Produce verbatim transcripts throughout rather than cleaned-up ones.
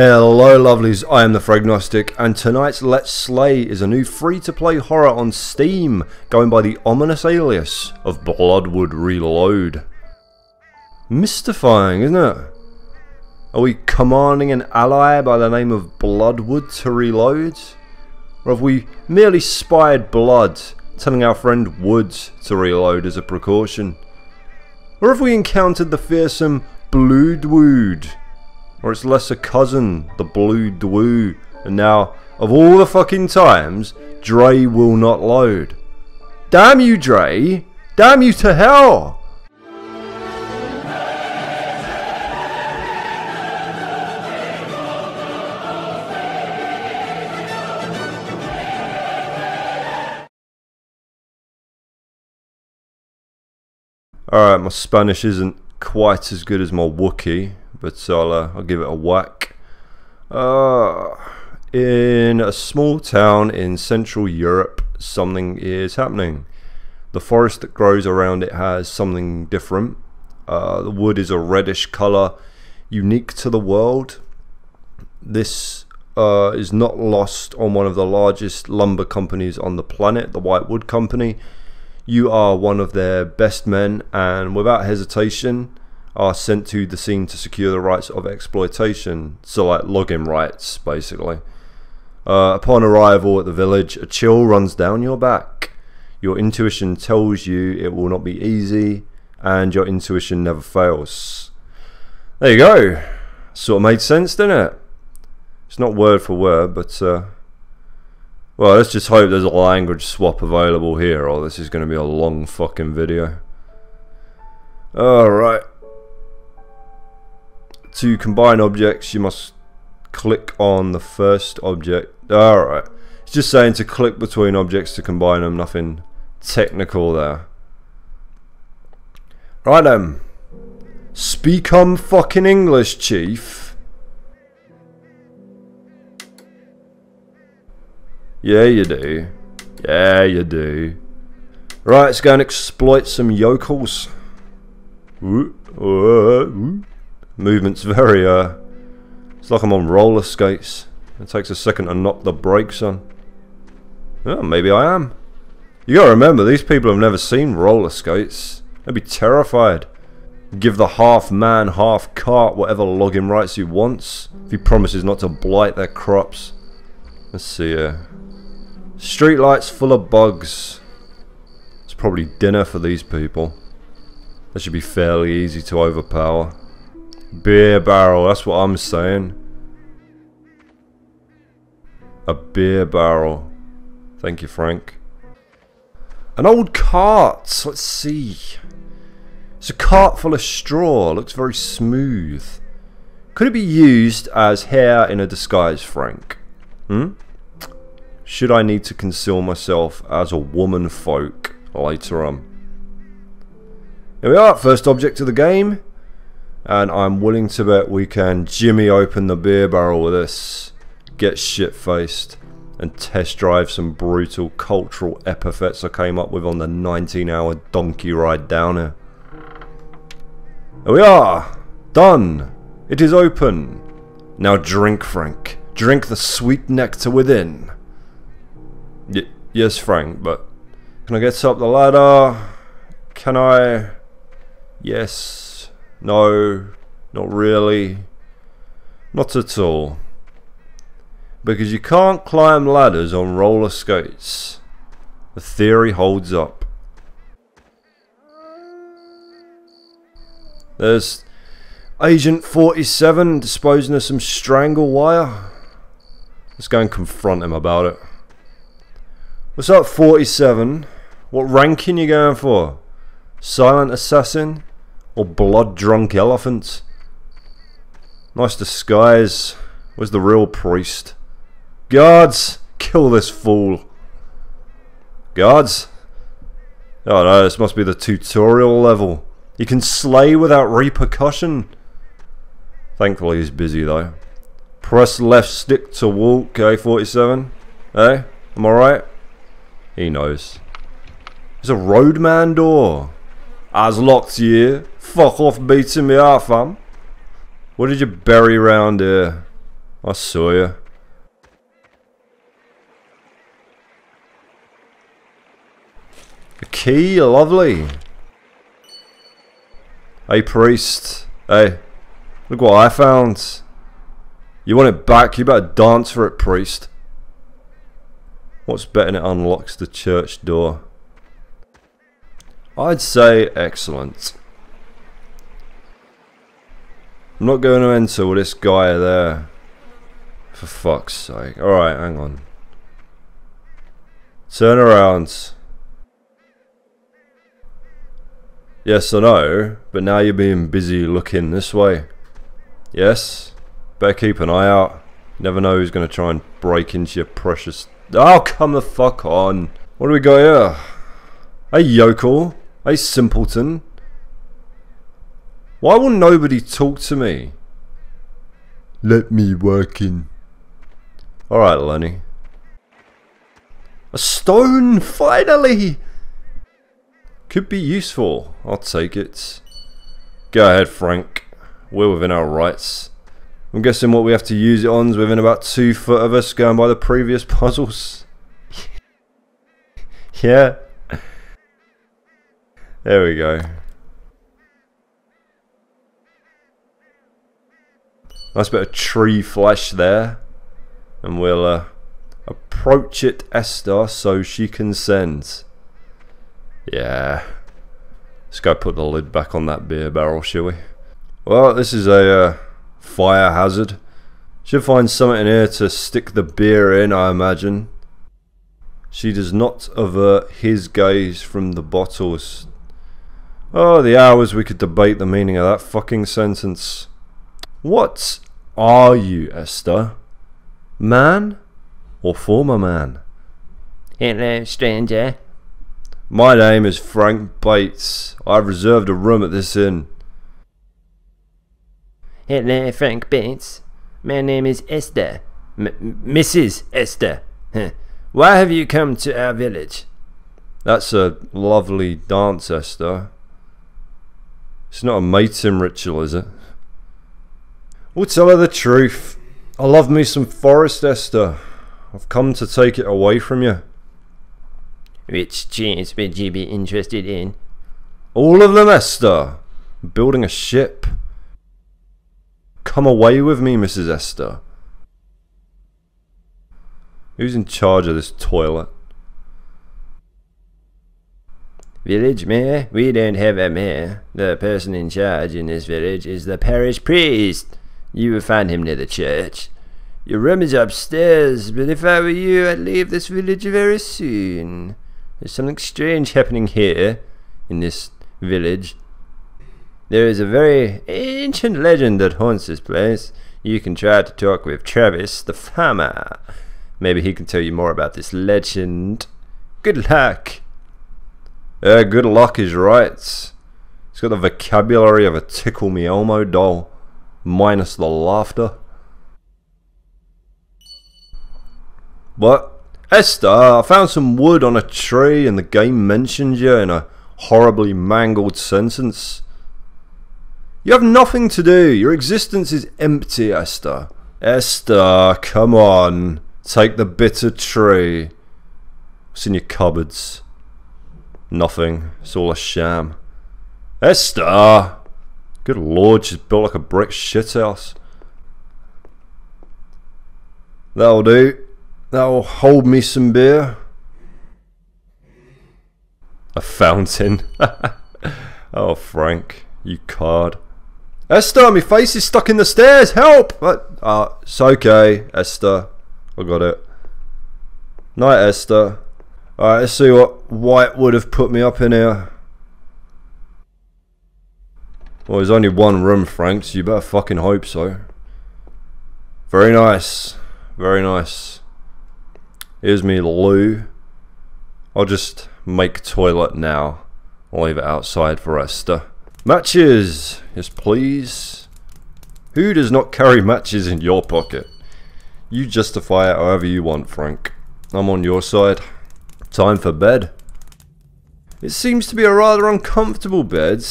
Hello lovelies, I am the Fragnostic, and tonight's Let's Slay is a new free-to-play horror on Steam, going by the ominous alias of Bloodwood Reload. Mystifying, isn't it? Are we commanding an ally by the name of Bloodwood to reload? Or have we merely spied blood, telling our friend Woods to reload as a precaution? Or have we encountered the fearsome Bloodwood? Or its lesser cousin, the Bloodwood, and now, of all the fucking times, Dre will not load. Damn you, Dre! Damn you to hell! Alright, my Spanish isn't quite as good as my Wookiee, but I'll, uh, I'll give it a whack. Uh, in a small town in Central Europe, something is happening. The forest that grows around it has something different. Uh, the wood is a reddish colour, unique to the world. This uh, is not lost on one of the largest lumber companies on the planet, the White Wood Company. You are one of their best men, and without hesitation are sent to the scene to secure the rights of exploitation, so like login rights basically. Uh, upon arrival at the village, a chill runs down your back. Your intuition tells you it will not be easy, and your intuition never fails. There you go. Sort of made sense, didn't it? It's not word for word, but uh, well, let's just hope there's a language swap available here, or this is going to be a long fucking video. Alright. To combine objects, you must click on the first object. Alright. It's just saying to click between objects to combine them. Nothing technical there. Right then. Speak um fucking English, chief. Yeah, you do. Yeah, you do. Right, let's go and exploit some yokels. Ooh, ooh, ooh. Movement's very, uh, it's like I'm on roller skates. It takes a second to knock the brakes on. Oh, maybe I am. You gotta remember, these people have never seen roller skates. They'd be terrified. Give the half man, half cart, whatever login rights he wants, if he promises not to blight their crops. Let's see here. Street lights full of bugs. It's probably dinner for these people. That should be fairly easy to overpower. Beer barrel, that's what I'm saying. A beer barrel. Thank you, Frank. An old cart, let's see. It's a cart full of straw, looks very smooth. Could it be used as hair in a disguise, Frank? Hmm? Should I need to conceal myself as a woman folk later on? Here we are, first object of the game. And I'm willing to bet we can jimmy open the beer barrel with this, get shit-faced, and test drive some brutal cultural epithets I came up with on the nineteen hour donkey ride down here. Here we are! Done! It is open! Now drink, Frank. Drink the sweet nectar within. Y yes, Frank, but can I get up the ladder? Can I... Yes... No, not really, not at all, because you can't climb ladders on roller skates. The theory holds up. There's Agent forty-seven disposing of some strangle wire. Let's go and confront him about it. What's up, forty-seven? What ranking you going for? Silent assassin? Or blood drunk elephant. Nice disguise. Where's the real priest? Guards! Kill this fool. Guards? Oh no, this must be the tutorial level. You can slay without repercussion. Thankfully he's busy though. Press left stick to walk, A forty-seven. Eh? Am I right? He knows. There's a roadman door. As locked here. Fuck off beating me off, fam. What did you bury round here? I saw you. A key, lovely. Hey priest, hey, look what I found. You want it back, you better dance for it, priest. What's betting it unlocks the church door? I'd say excellent. I'm not going to enter with this guy there. For fuck's sake. Alright, hang on. Turn around. Yes, I know, but now you're being busy looking this way. Yes? Better keep an eye out. Never know who's going to try and break into your precious... Oh, come the fuck on. What do we got here? Hey, yokel. Hey, simpleton. Why will nobody talk to me? Let me work in. Alright, Lenny. A stone, finally! Could be useful. I'll take it. Go ahead, Frank. We're within our rights. I'm guessing what we have to use it on is within about two foot of us, going by the previous puzzles. Yeah. There we go. Nice bit of tree flesh there. And we'll uh, approach it Esther so she consents. Yeah. Let's go put the lid back on that beer barrel, shall we? Well, this is a uh, fire hazard. Should find something in here to stick the beer in, I imagine. She does not avert his gaze from the bottles. Oh, the hours we could debate the meaning of that fucking sentence. What are you, Esther? Man or former man? Hello, stranger. My name is Frank Bates. I've reserved a room at this inn. Hello, Frank Bates. My name is Esther. M Missus Esther. Huh. Why have you come to our village? That's a lovely dance, Esther. It's not a mating ritual, is it? We'll tell her the truth. I love me some forest, Esther. I've come to take it away from you. Which cheese would you be interested in? All of them, Esther. I'm building a ship. Come away with me, Missus Esther. Who's in charge of this toilet? Village mayor? We don't have a mayor. The person in charge in this village is the parish priest. You will find him near the church. Your room is upstairs, but if I were you, I'd leave this village very soon. There's something strange happening here, in this village. There is a very ancient legend that haunts this place. You can try to talk with Travis, the farmer. Maybe he can tell you more about this legend. Good luck. Uh, good luck is right. It's got the vocabulary of a Tickle Me Elmo doll, minus the laughter. But, Esther, I found some wood on a tree and the game mentioned you in a horribly mangled sentence. You have nothing to do. Your existence is empty, Esther. Esther, come on. Take the bitter tree. What's in your cupboards? Nothing. It's all a sham. Esther! Good lord, she's built like a brick shithouse. That'll do. That'll hold me some beer. A fountain. Oh, Frank, you card. Esther, my face is stuck in the stairs. Help! Uh, uh, it's okay, Esther. I got it. Night, Esther. Alright, let's see what White would have put me up in here. Well, there's only one room, Frank, so you better fucking hope so. Very nice. Very nice. Here's me loo. I'll just make toilet now. I'll leave it outside for Esther. Matches! Yes, please. Who does not carry matches in your pocket? You justify it however you want, Frank. I'm on your side. Time for bed. It seems to be a rather uncomfortable bed.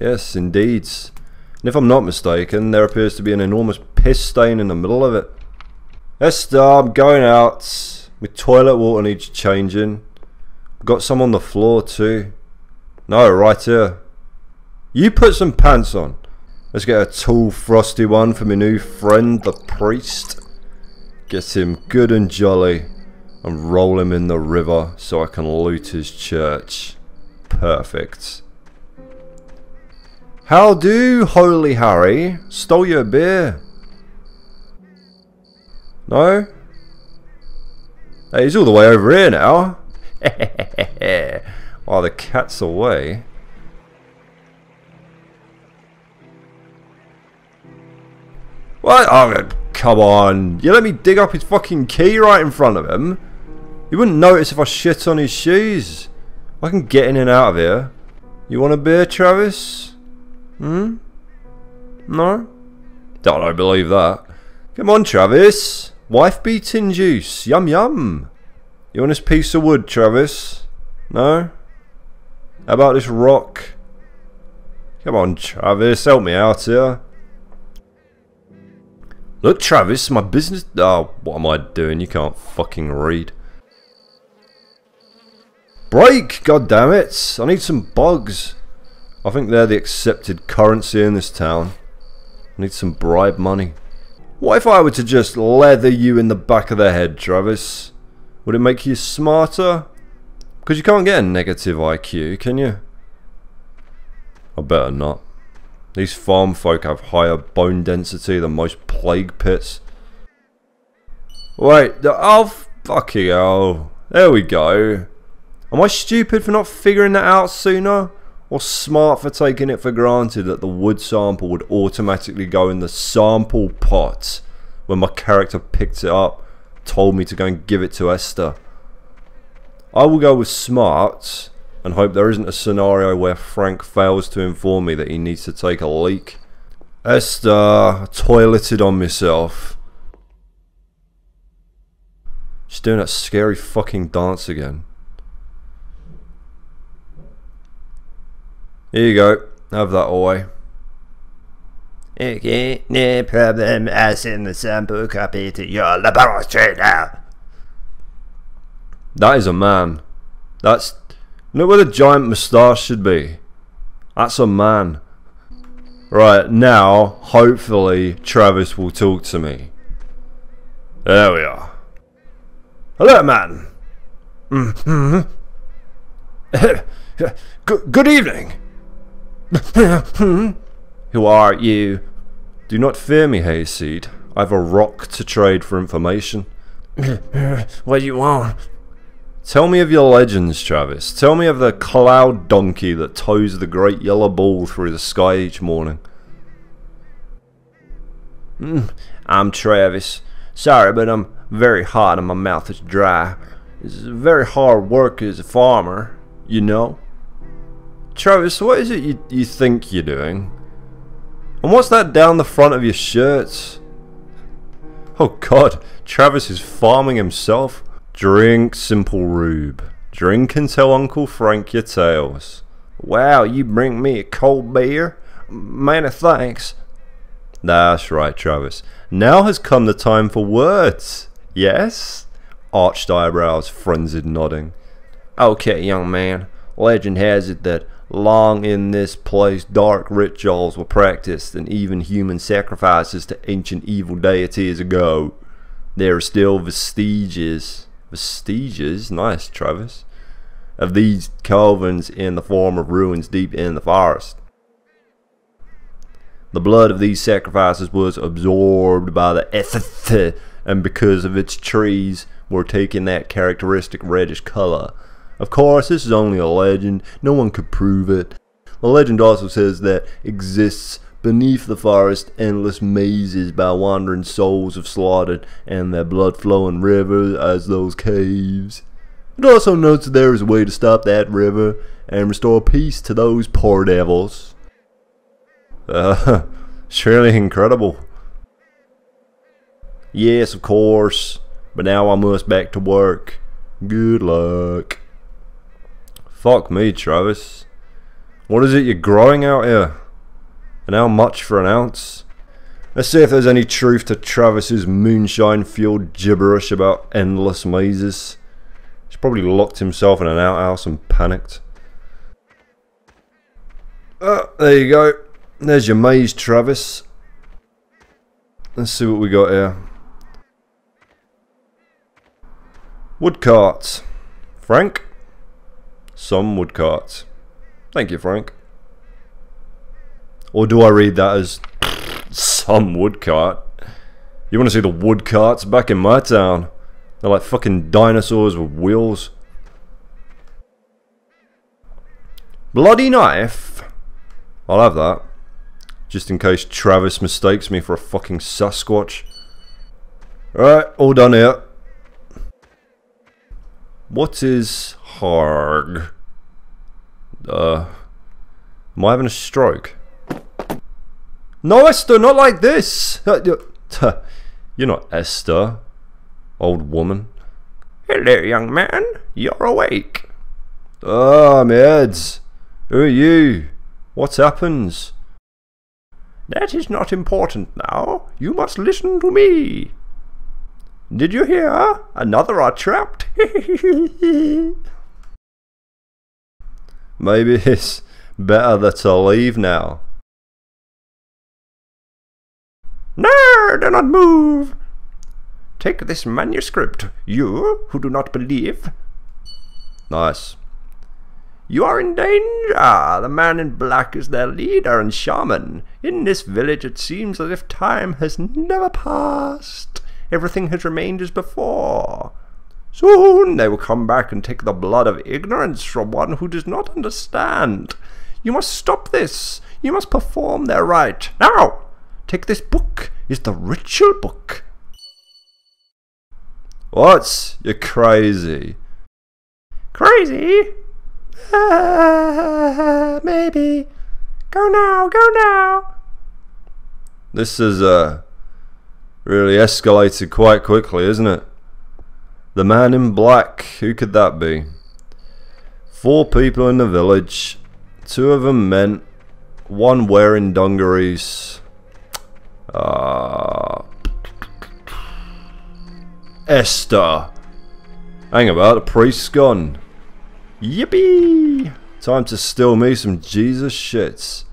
Yes, indeed. And if I'm not mistaken, there appears to be an enormous piss stain in the middle of it. Esther, I'm going out. My toilet water needs changing. Got some on the floor too. No, right here. You put some pants on. Let's get a tall, frosty one for my new friend, the priest. Get him good and jolly and roll him in the river so I can loot his church. Perfect. How do, Holy Harry? Stole your beer? No? Hey, he's all the way over here now. Oh, the cat's away. What? Oh, come on. You let me dig up his fucking key right in front of him? You wouldn't notice if I shit on his shoes. I can get in and out of here. You want a beer, Travis? Hmm? No? Don't I believe that. Come on, Travis. Wife beating juice. Yum yum. You want this piece of wood, Travis? No? How about this rock? Come on, Travis. Help me out here. Look, Travis, my business... Oh, what am I doing? You can't fucking read. Break! God damn it! I need some bugs. I think they're the accepted currency in this town. I need some bribe money. What if I were to just leather you in the back of the head, Travis? Would it make you smarter? Because you can't get a negative I Q, can you? I better not. These farm folk have higher bone density than most plague pits. Wait, oh fucking hell. There we go. Am I stupid for not figuring that out sooner? Or smart for taking it for granted that the wood sample would automatically go in the sample pot when my character picked it up, told me to go and give it to Esther? I will go with smart and hope there isn't a scenario where Frank fails to inform me that he needs to take a leak. Esther, I toileted on myself. She's doing that scary fucking dance again. Here you go, have that away. Okay, no problem, I'll send the sample copy to your laboratory now. That is a man. That's... Look where the giant moustache should be. That's a man. Right, now, hopefully, Travis will talk to me. There we are. Hello, man. Mm-hmm. good, good evening. Who are you? Do not fear me, Hayseed. I have a rock to trade for information. What do you want? Tell me of your legends, Travis. Tell me of the cloud donkey that tows the great yellow ball through the sky each morning. Mm, I'm Travis. Sorry, but I'm very hot and my mouth is dry. It's very hard work as a farmer, you know. Travis, what is it you, you think you're doing? And what's that down the front of your shirts? Oh god, Travis is farming himself. Drink, simple rube. Drink and tell Uncle Frank your tales. Wow, you bring me a cold beer? Many thanks. That's right, Travis. Now has come the time for words. Yes? Arched eyebrows, frenzied nodding. Okay, young man. Legend has it that long in this place dark rituals were practiced and even human sacrifices to ancient evil deities ago. There are still vestiges. Vestiges, nice Travis, of these caverns in the form of ruins deep in the forest. The blood of these sacrifices was absorbed by the ethith, and because of its trees were taking that characteristic reddish color. Of course, this is only a legend, no one could prove it. The legend also says that exists beneath the forest endless mazes by wandering souls of slaughtered and their blood flowing rivers as those caves. It also notes that there is a way to stop that river and restore peace to those poor devils. Uh, surely incredible. Yes, of course, but now I must back to work. Good luck. Fuck me, Travis. What is it you're growing out here? And how much for an ounce? Let's see if there's any truth to Travis's moonshine-fueled gibberish about endless mazes. He's probably locked himself in an outhouse and panicked. Oh, there you go. There's your maze, Travis. Let's see what we got here. Woodcart. Frank? Some woodcart. Thank you, Frank. Or do I read that as... some woodcart? You want to see the woodcarts back in my town? They're like fucking dinosaurs with wheels. Bloody knife? I'll have that. Just in case Travis mistakes me for a fucking Sasquatch. Alright, all done here. What is Harg? Uh, am I having a stroke? No, Esther, not like this! You're not Esther, old woman. Hello, young man. You're awake. Ah, oh, my head. Who are you? What happens? That is not important now. You must listen to me. Did you hear? Another are trapped. Maybe it's better that I leave now. No, do not move! Take this manuscript, you who do not believe. Nice. You are in danger. The man in black is their leader and shaman. In this village it seems as if time has never passed. Everything has remained as before. Soon they will come back and take the blood of ignorance from one who does not understand. You must stop this. You must perform their rite. Now! Take this book, it's the ritual book. What? You're crazy. Crazy? Uh, maybe. Go now, go now. This has uh, really escalated quite quickly, isn't it? The man in black, who could that be? Four people in the village, two of them men, one wearing dungarees. Uh, Esther. Hang about, the priest's gone. Yippee! Time to steal me some Jesus shits.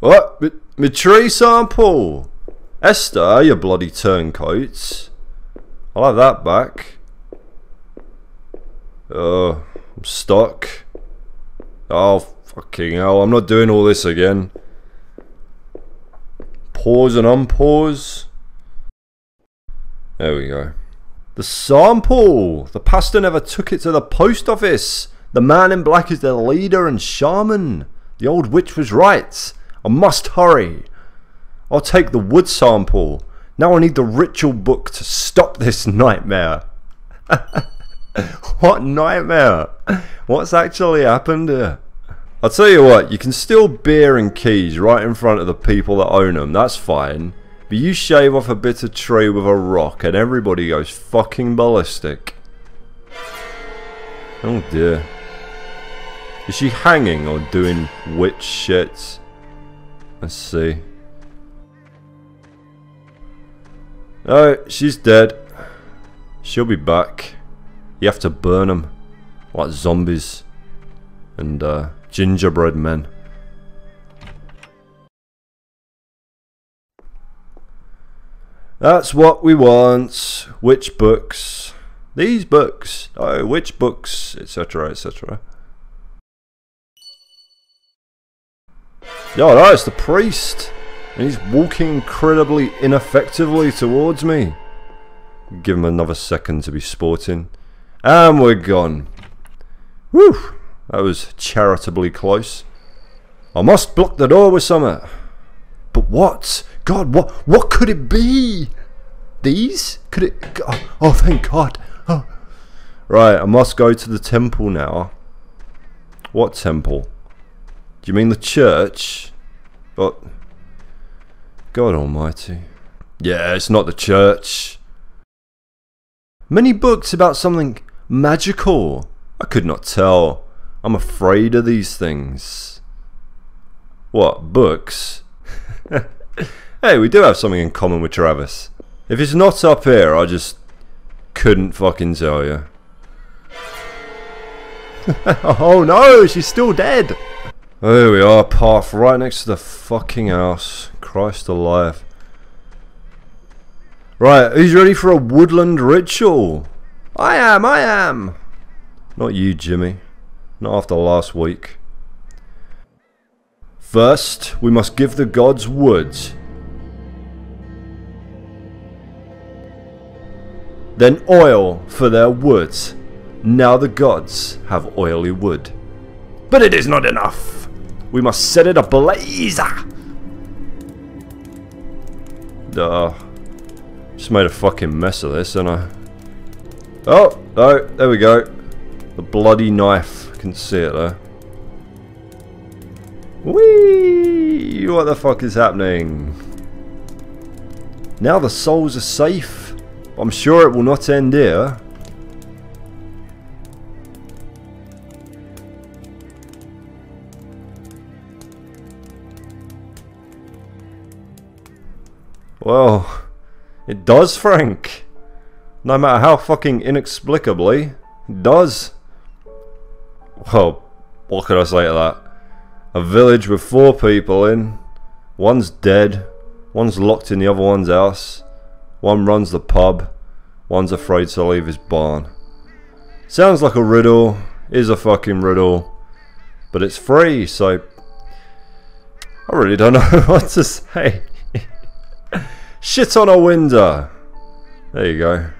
What? Me, me tree sample! Esther, you bloody turncoats. I'll have that back. Oh, I'm stuck. Oh, fucking hell, I'm not doing all this again. Pause and unpause. There we go. The sample! The pastor never took it to the post office. The man in black is their leader and shaman. The old witch was right. I must hurry. I'll take the wood sample. Now I need the ritual book to stop this nightmare. What nightmare? What's actually happened here? I'll tell you what, you can steal beer and keys right in front of the people that own them, that's fine. But you shave off a bit of tree with a rock and everybody goes fucking ballistic. Oh dear. Is she hanging or doing witch shit? Let's see. No, she's dead. She'll be back. You have to burn them. Like zombies. And uh... gingerbread men. That's what we want. Which books? These books. Oh, which books? Etc, et cetera. Yo, that's the priest. And he's walking incredibly ineffectively towards me. Give him another second to be sporting. And we're gone. Woo! That was charitably close. I must block the door with something. But what? God, what what could it be? These? Could it... Oh, oh thank God. Oh. Right, I must go to the temple now. What temple? Do you mean the church? But... Oh. God almighty. Yeah, it's not the church. Many books about something magical. I could not tell. I'm afraid of these things. What, books? Hey, we do have something in common with Travis. If it's not up here, I just couldn't fucking tell you. Oh no, she's still dead! Oh, there we are, path right next to the fucking house. Christ alive. Right, who's ready for a woodland ritual? I am, I am! Not you, Jimmy. Not after last week. First, we must give the gods woods. Then oil for their woods. Now the gods have oily wood. But it is not enough. We must set it ablaze. Duh. Just made a fucking mess of this, didn't I? Oh, oh, there we go. The bloody knife. I can see it there. Whee! What the fuck is happening? Now the souls are safe. I'm sure it will not end here. Well, it does, Frank. No matter how fucking inexplicably, it does. Well, what could I say to that? A village with four people in. One's dead. One's locked in the other one's house. One runs the pub. One's afraid to leave his barn. Sounds like a riddle. Is a fucking riddle. But it's free, so I really don't know what to say. Shit on a window. There you go.